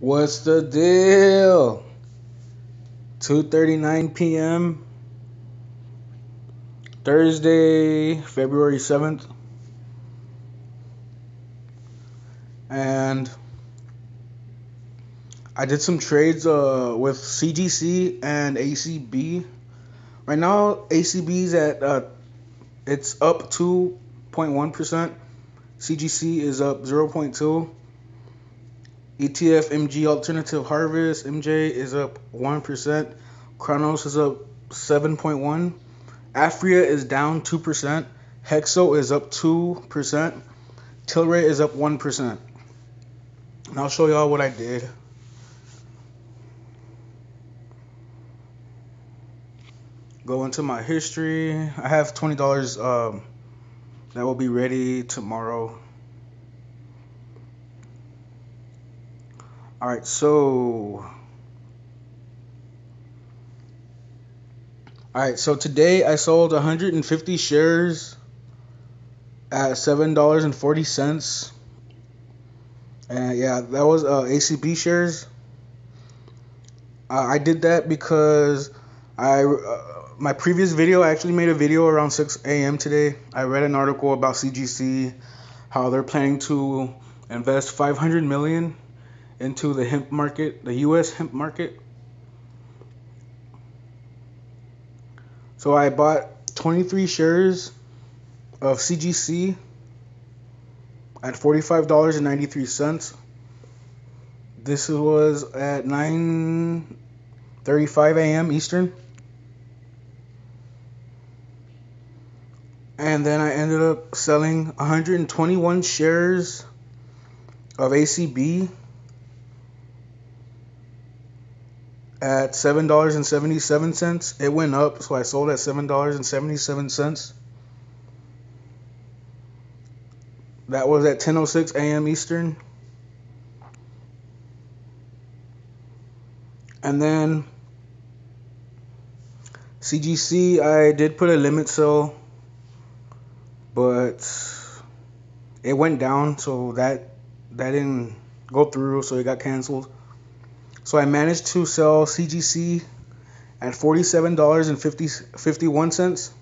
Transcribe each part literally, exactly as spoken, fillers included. What's the deal? two thirty-nine p m Thursday, February seventh. And I did some trades uh, with C G C and A C B. Right now, A C B's at uh, it's up two point one percent. C G C is up zero point two. E T F M G Alternative Harvest M J is up one percent. Kronos is up seven point one. Afria is down two percent. Hexo is up two percent. Tilray is up one percent. And I'll show y'all what I did. Go into my history. I have twenty dollars um, that will be ready tomorrow. All right, so all right, so today I sold one hundred fifty shares at seven dollars and forty cents, and yeah, that was uh, A C B shares. Uh, I did that because I uh, my previous video, I actually made a video around six a m today. I read an article about C G C, how they're planning to invest five hundred million dollars. Into the hemp market, the U S hemp market. So I bought twenty-three shares of C G C at forty-five dollars and ninety-three cents. This was at nine thirty-five a m Eastern. And then I ended up selling one hundred twenty-one shares of A C B at seven dollars and seventy-seven cents. It went up, so I sold at seven dollars and seventy-seven cents. That was at ten oh six a m Eastern. And then C G C, I did put a limit sell, but it went down, so that that didn't go through, so it got canceled. So I managed to sell C G C at forty-seven dollars and fifty-one cents.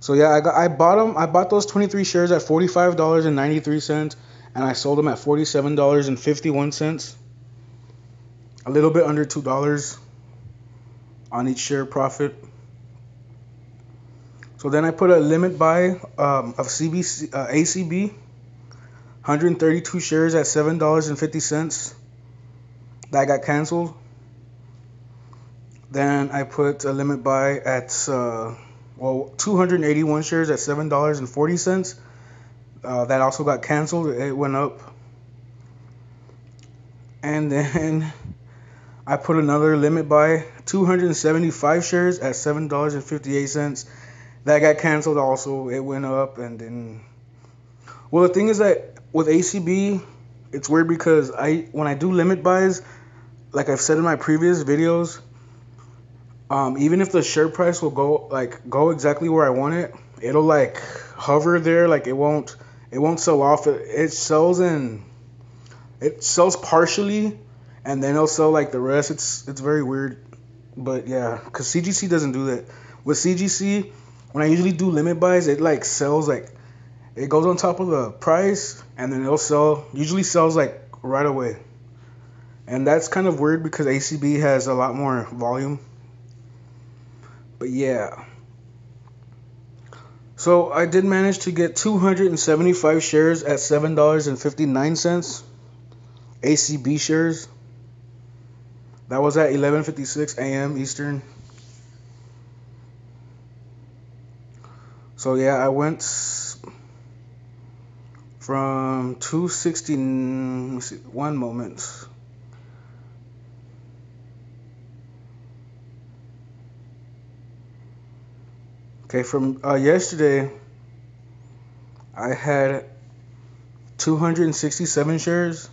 So yeah, I got I bought them. I bought those twenty-three shares at forty-five dollars and ninety-three cents, and I sold them at forty-seven dollars and fifty-one cents. A little bit under two dollars on each share profit. So then I put a limit buy um, of C B C, uh, A C B. one hundred thirty-two shares at seven dollars and fifty cents. That got canceled. Then I put a limit buy at uh, well two hundred eighty-one shares at seven dollars and forty cents. Uh, that also got canceled. It went up. And then I put another limit buy two hundred seventy-five shares at seven dollars and fifty-eight cents. That got canceled also. It went up. And then, well, the thing is that with A C B, it's weird because I when I do limit buys, like I've said in my previous videos, um, even if the share price will go like go exactly where I want it, it'll like hover there, like it won't it won't sell off. It, it sells and it sells partially, and then it'll sell like the rest. It's it's very weird, but yeah, because C G C doesn't do that. With C G C, when I usually do limit buys, it like sells like. It goes on top of the price, and then it'll sell, usually sells like right away. And that's kind of weird because A C B has a lot more volume. But yeah. So I did manage to get two hundred seventy-five shares at seven dollars and fifty-nine cents. A C B shares. That was at eleven fifty-six a m Eastern. So yeah, I went from two sixty, let's see, one moment. Okay, from uh, yesterday, I had two hundred sixty-seven shares.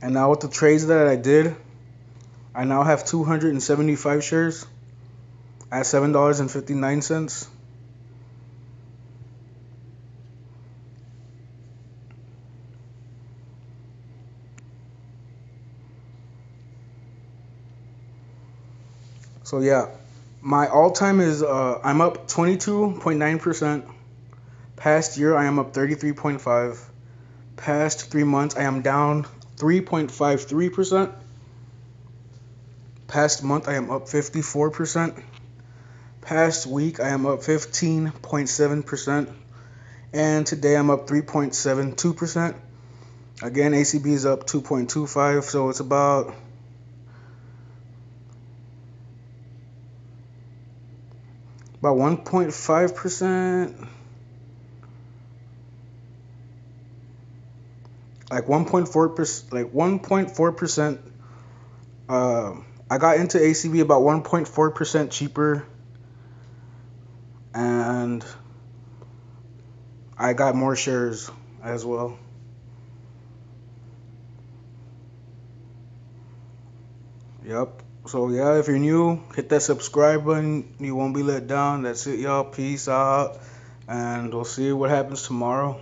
And now with the trades that I did, I now have two hundred seventy-five shares at seven dollars and fifty-nine cents. So yeah, my all time is uh, I'm up twenty-two point nine percent. Past year, I am up thirty-three point five. Past three months, I am down three point five three percent. Past month, I am up fifty-four percent. Past week, I am up fifteen point seven percent. And today, I'm up three point seven two percent. Again, A C B is up two point two five, so it's about about one point five percent. Like one point four percent, like one point four percent. Uh, I got into A C B about one point four percent cheaper, and I got more shares as well. Yep. So yeah, if you're new, hit that subscribe button. You won't be let down. That's it, y'all. Peace out, and we'll see what happens tomorrow.